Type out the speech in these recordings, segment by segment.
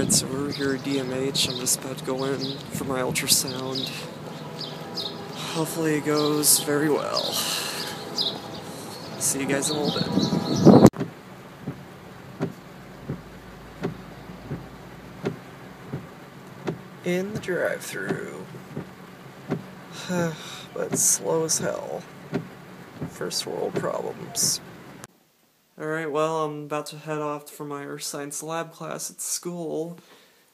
Alright, so we're here at DMH. I'm just about to go in for my ultrasound. Hopefully it goes very well. See you guys in a little bit. In the drive-thru. But slow as hell. First world problems. Alright, well, I'm about to head off for my Earth Science Lab class at school.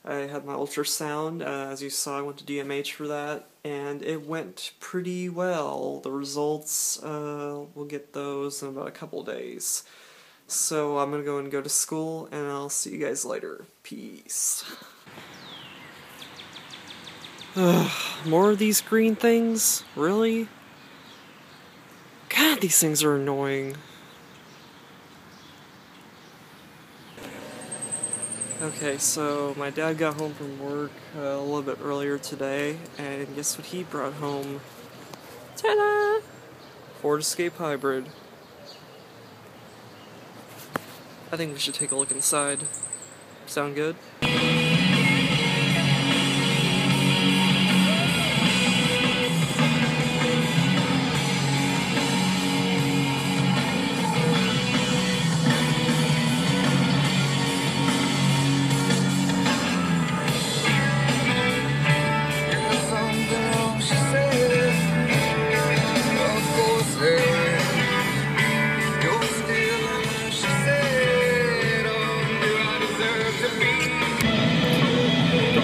I had my ultrasound. As you saw, I went to DMH for that, and it went pretty well. The results, we'll get those in about a couple days. So I'm gonna go to school, and I'll see you guys later. Peace. More of these green things? Really? God, these things are annoying. Okay, so my dad got home from work a little bit earlier today, and guess what he brought home? Ta-da! Ford Escape Hybrid. I think we should take a look inside. Sound good?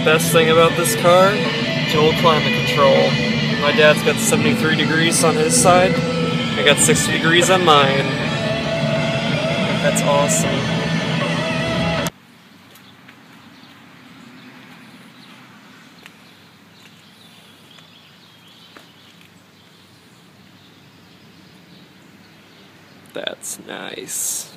Best thing about this car, dual climate control. My dad's got 73 degrees on his side, I got 60 degrees on mine. That's awesome. That's nice.